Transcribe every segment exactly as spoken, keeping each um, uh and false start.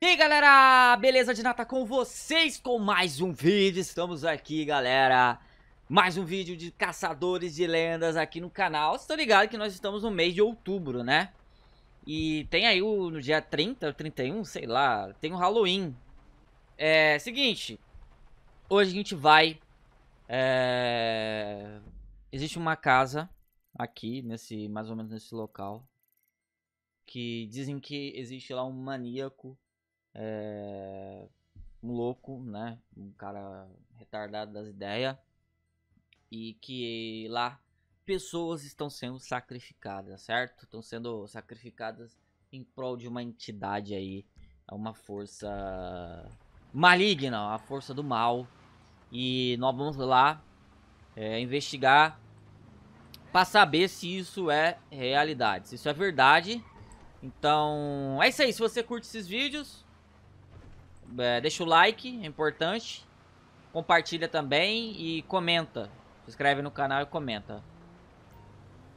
E aí galera, beleza de nata com vocês com mais um vídeo. Estamos aqui galera, mais um vídeo de caçadores de lendas aqui no canal. Vocês estão ligados que nós estamos no mês de outubro, né? E tem aí o, no dia trinta, trinta e um, sei lá, tem o Halloween. É, seguinte, hoje a gente vai, é, existe uma casa aqui, nesse, mais ou menos nesse local, que dizem que existe lá um maníaco. É, um louco, né? Um cara retardado das ideias. E que lá pessoas estão sendo sacrificadas, certo? Estão sendo sacrificadas em prol de uma entidade aí, uma força maligna, a força do mal. E nós vamos lá é, investigar para saber se isso é realidade, se isso é verdade. Então é isso aí, se você curte esses vídeos, É, deixa o like, é importante. Compartilha também e comenta. Se inscreve no canal e comenta.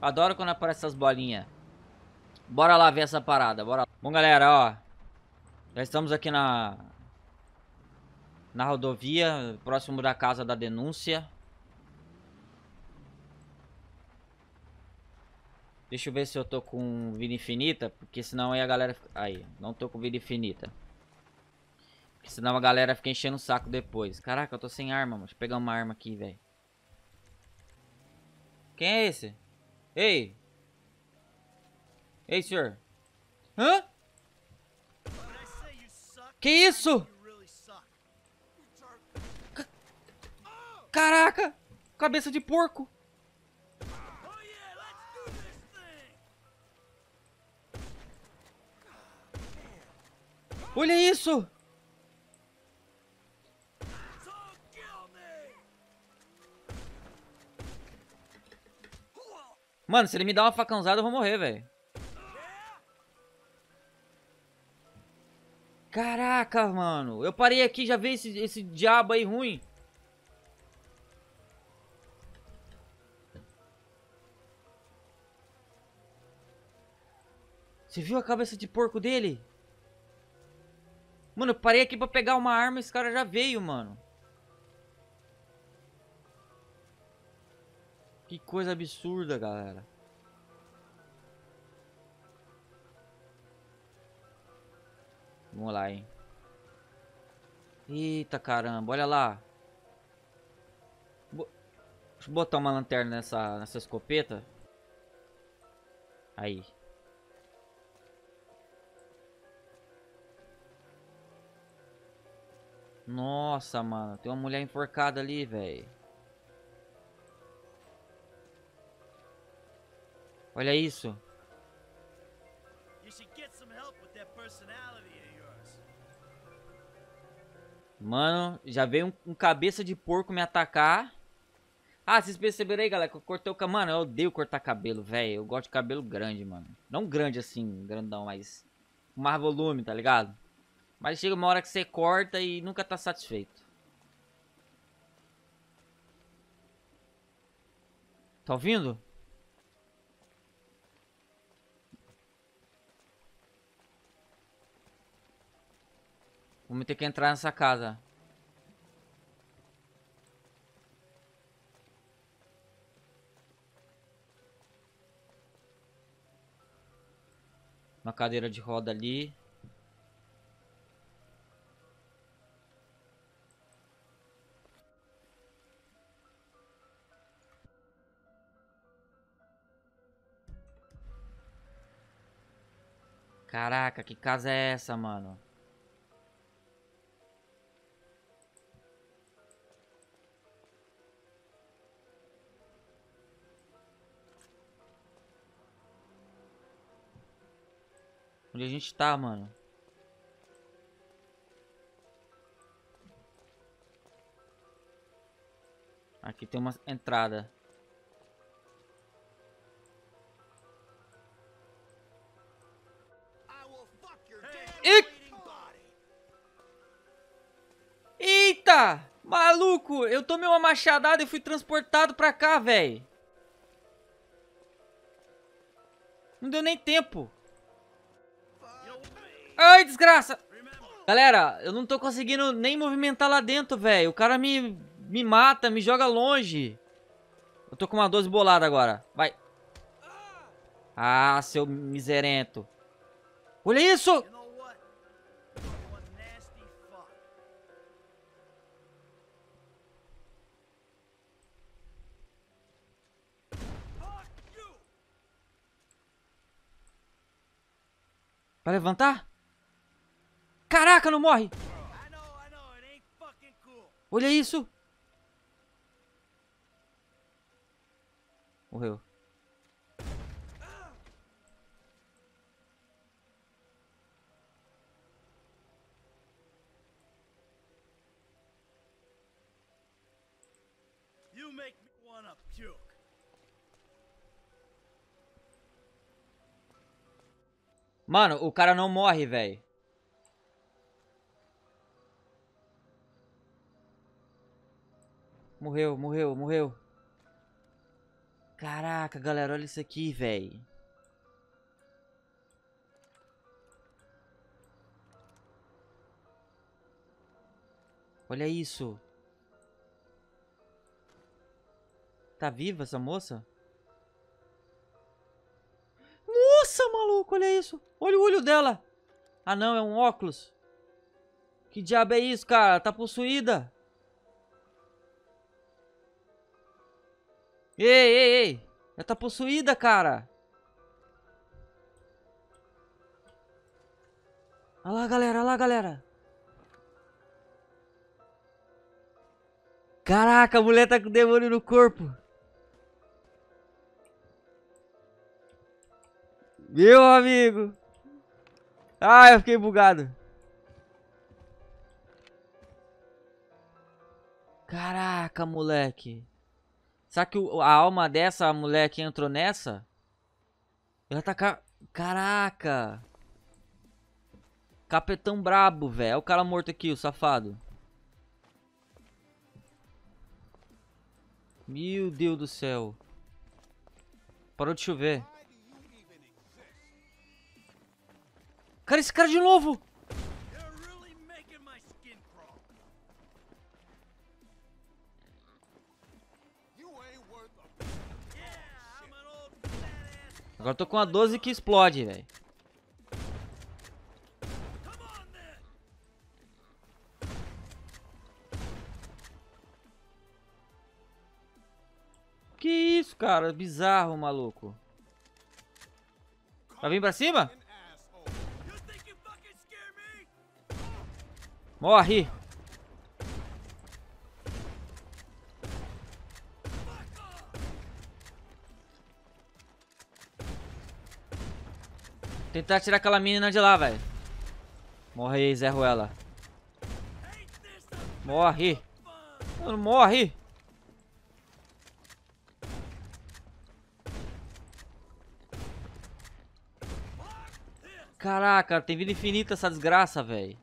Adoro quando aparecem essas bolinhas. Bora lá ver essa parada, bora lá. Bom galera, ó, já estamos aqui na Na rodovia, próximo da casa da denúncia. Deixa eu ver se eu tô com vida infinita, porque senão aí a galera... Aí, não tô com vida infinita, senão a galera fica enchendo o saco depois. Caraca, eu tô sem arma, mano. Deixa eu pegar uma arma aqui, velho. Quem é esse? Ei! Ei, senhor! Hã? Que isso? Caraca! Cabeça de porco! Olha isso! Mano, se ele me dá uma facãozada, eu vou morrer, velho. Caraca, mano. Eu parei aqui e já vi esse, esse diabo aí ruim. Você viu a cabeça de porco dele? Mano, eu parei aqui pra pegar uma arma e esse cara já veio, mano. Que coisa absurda, galera. Vamos lá, hein. Eita, caramba. Olha lá. Bo- Deixa eu botar uma lanterna nessa, nessa escopeta. Aí. Nossa, mano. Tem uma mulher enforcada ali, velho. Olha isso. Mano, já veio um, um cabeça de porco me atacar. Ah, vocês perceberam aí, galera, que eu cortei o cabelo. Mano, eu odeio cortar cabelo, velho. Eu gosto de cabelo grande, mano. Não grande assim, grandão, mas com mais volume, tá ligado? Mas chega uma hora que você corta e nunca tá satisfeito. Tá ouvindo? Vamos ter que entrar nessa casa. Uma cadeira de roda ali. Caraca, que casa é essa, mano? Onde a gente tá, mano? Aqui tem uma entrada. E... Eita! Maluco! Eu tomei uma machadada e fui transportado pra cá, velho. Não deu nem tempo. Ai, desgraça! Galera, eu não tô conseguindo nem movimentar lá dentro, velho. O cara me, me mata, me joga longe. Eu tô com uma doze bolada agora. Vai. Ah, seu miserento. Olha isso! Vai levantar? Caraca, não morre! Olha isso! Morreu. Mano, o cara não morre, velho. Morreu, morreu, morreu. Caraca, galera, olha isso aqui, velho. Olha isso. Tá viva essa moça? Nossa, maluco, olha isso. Olha o olho dela. Ah, não, é um óculos. Que diabo é isso, cara? Ela tá possuída. Ei, ei, ei. Ela tá possuída, cara. Olha lá, galera, olha lá, galera. Caraca, a mulher tá com o demônio no corpo. Meu amigo. Ah, eu fiquei bugado. Caraca, moleque. Será que a alma dessa moleque entrou nessa? Ela tá... Ca... Caraca. Capetão brabo, velho. Olha o cara morto aqui, o safado. Meu Deus do céu. Parou de chover. Cara, esse cara de novo! Agora eu tô com a doze que explode, velho. Que isso, cara? Bizarro, maluco. Vai vir pra cima? Morre! Tentar tirar aquela menina de lá, velho. Morre aí, Zé Ruela. Morre! Mano, morre! Caraca, tem vida infinita essa desgraça, velho.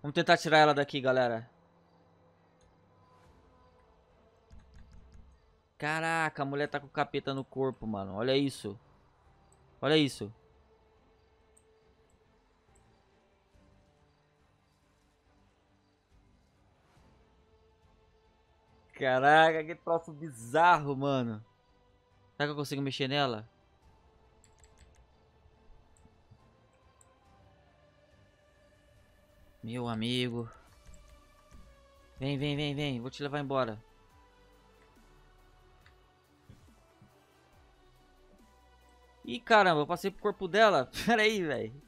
Vamos tentar tirar ela daqui, galera. Caraca, a mulher tá com o capeta no corpo, mano. Olha isso. Olha isso. Caraca, que troço bizarro, mano. Será que eu consigo mexer nela? Meu amigo. Vem, vem, vem, vem. Vou te levar embora. Ih, caramba. Eu passei pro corpo dela. Pera aí, velho.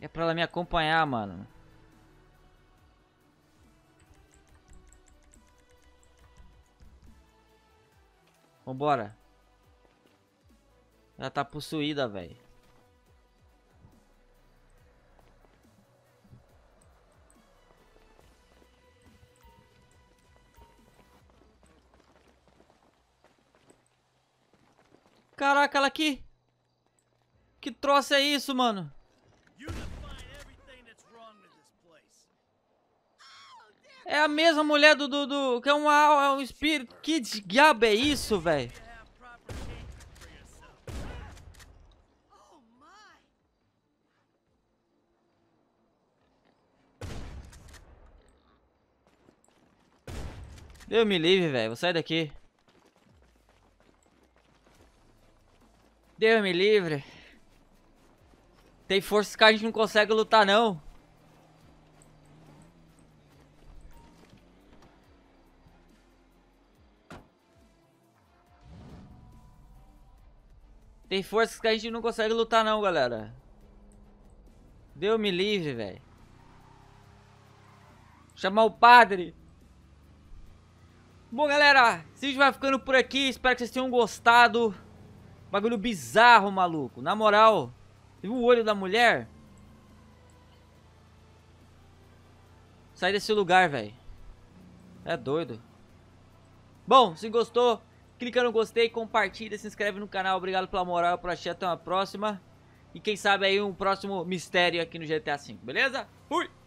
É pra ela me acompanhar, mano. Vambora. Ela tá possuída, velho. Caraca, ela aqui. Que troço é isso, mano? É a mesma mulher do... do, do que é um, é um espírito. Que diabo é isso, velho? Deus me livre, velho. Vou sair daqui. Deus me livre. Tem forças que a gente não consegue lutar, não. Tem forças que a gente não consegue lutar, não, galera. Deus me livre, velho. Chamar o padre. Bom, galera, esse vídeo vai ficando por aqui. Espero que vocês tenham gostado. Bagulho bizarro, maluco. Na moral... Você viu o olho da mulher? Sai desse lugar, velho. É doido. Bom, se gostou, clica no gostei, compartilha, se inscreve no canal. Obrigado pela moral, por assistir. Até uma próxima. E quem sabe aí um próximo mistério aqui no G T A cinco, beleza? Fui!